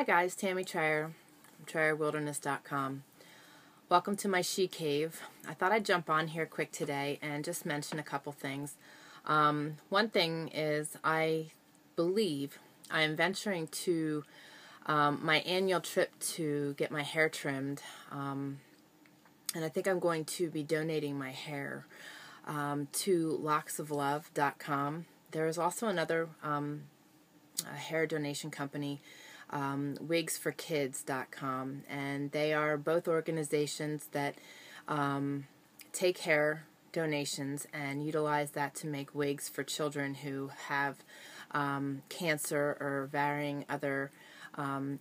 Hi guys, Tammy Trayer from TrayerWilderness.com. Welcome to my she cave. I thought I'd jump on here quick today and just mention a couple things. One thing is I believe I am venturing to my annual trip to get my hair trimmed. And I think I'm going to be donating my hair to LocksOfLove.com. There is also another a hair donation company, WigsForKids.com, and they are both organizations that take hair donations and utilize that to make wigs for children who have cancer or varying other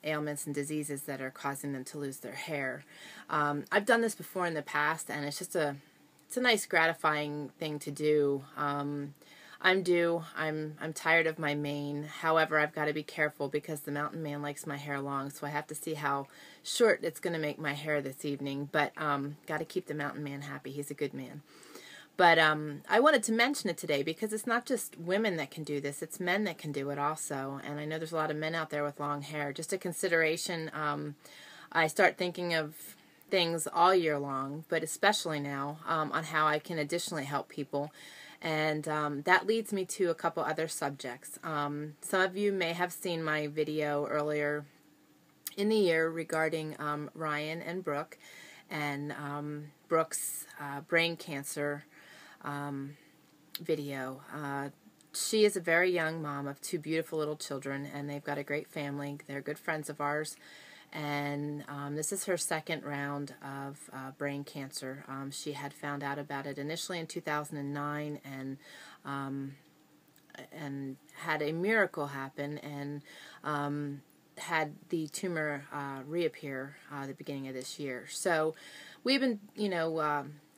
ailments and diseases that are causing them to lose their hair. I've done this before in the past, and it's just a nice, gratifying thing to do. I'm due. I'm tired of my mane. However, I've got to be careful because the mountain man likes my hair long, so I have to see how short it's going to make my hair this evening. But got to keep the mountain man happy. He's a good man. But I wanted to mention it today because it's not just women that can do this. It's men that can do it also. And I know there's a lot of men out there with long hair. Just a consideration. I start thinking of things all year long, but especially now on how I can additionally help people. And that leads me to a couple other subjects. Some of you may have seen my video earlier in the year regarding Ryan and Brooke and Brooke's brain cancer video. She is a very young mom of two beautiful little children, and they've got a great family. They're good friends of ours. And this is her second round of brain cancer. She had found out about it initially in 2009 and had a miracle happen and had the tumor reappear at the beginning of this year. So we've been,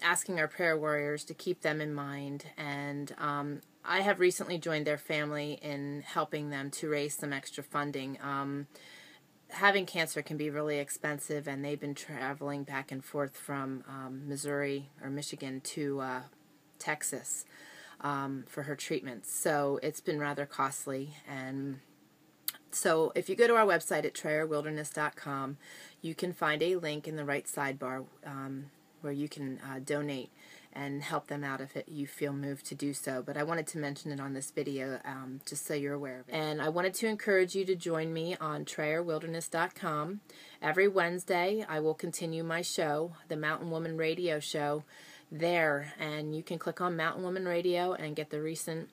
asking our prayer warriors to keep them in mind, and I have recently joined their family in helping them to raise some extra funding. Having cancer can be really expensive, and they've been traveling back and forth from Missouri or Michigan to Texas for her treatments. So it's been rather costly. And so if you go to our website at TrayerWilderness.com, you can find a link in the right sidebar where you can donate and help them out if you feel moved to do so. But I wanted to mention it on this video just so you're aware of it. And I wanted to encourage you to join me on TrayerWilderness.com. Every Wednesday I will continue my show, the Mountain Woman Radio Show, there. And you can click on Mountain Woman Radio and get the recent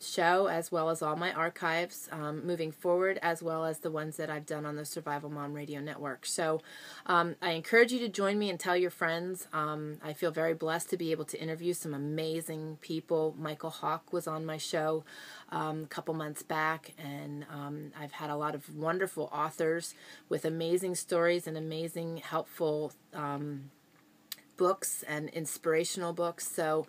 show as well as all my archives moving forward, as well as the ones that I've done on the Survival Mom Radio Network. So I encourage you to join me and tell your friends. I feel very blessed to be able to interview some amazing people. Michael Hawk was on my show a couple months back, and I've had a lot of wonderful authors with amazing stories and amazing helpful books and inspirational books. So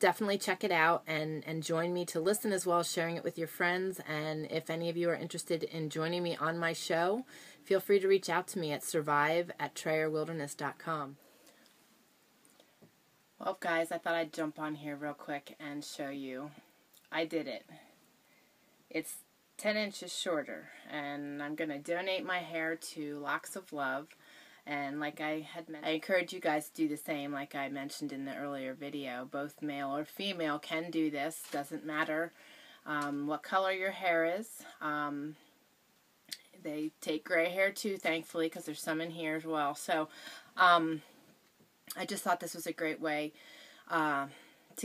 definitely check it out and join me to listen as well as sharing it with your friends. And if any of you are interested in joining me on my show, feel free to reach out to me at survive@TrayerWilderness.com. Well, guys, I thought I'd jump on here real quick and show you. I did it. It's 10 inches shorter, and I'm going to donate my hair to Locks of Love. And like I had mentioned, I encourage you guys to do the same. Like I mentioned in the earlier video, both male or female can do this. Doesn't matter what color your hair is. They take gray hair too, thankfully, because there's some in here as well. So I just thought this was a great way to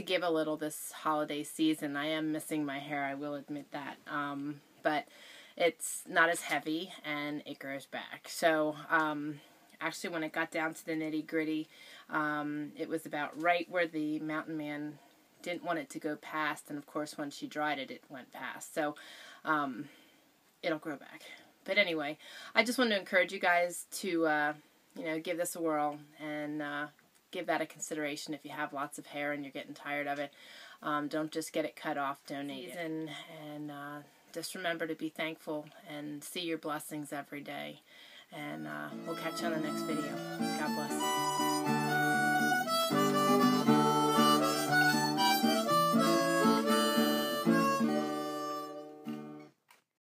give a little this holiday season. I am missing my hair, I will admit that. But it's not as heavy, and it grows back. So actually, when it got down to the nitty-gritty, it was about right where the mountain man didn't want it to go past. And, of course, when she dried it, it went past. So it'll grow back. But anyway, I just wanted to encourage you guys to, give this a whirl and give that a consideration if you have lots of hair and you're getting tired of it. Don't just get it cut off. Donate it. And just remember to be thankful and see your blessings every day. And we'll catch you on the next video. God bless.